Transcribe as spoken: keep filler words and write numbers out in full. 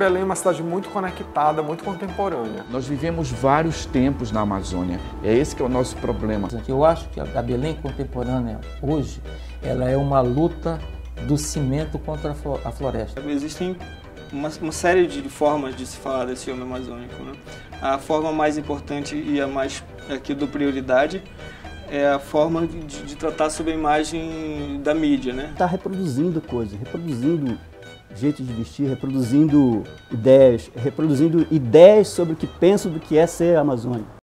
Belém é uma cidade muito conectada, muito contemporânea. Nós vivemos vários tempos na Amazônia. É esse que é o nosso problema. Eu acho que a Belém contemporânea hoje, ela é uma luta do cimento contra a floresta. Existem uma, uma série de formas de se falar desse homem amazônico, né? A forma mais importante e a mais aqui do prioridade é a forma de, de tratar sobre a imagem da mídia, né? Tá reproduzindo coisas, reproduzindo jeito de vestir, reproduzindo ideias, reproduzindo ideias sobre o que penso do que é ser amazônico.